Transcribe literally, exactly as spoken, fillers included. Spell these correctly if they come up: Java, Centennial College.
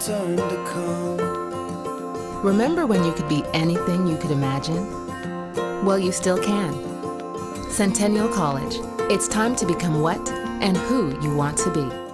turned to cold. Remember when you could be anything you could imagine? Well, you still can. Centennial College. It's time to become what and who you want to be.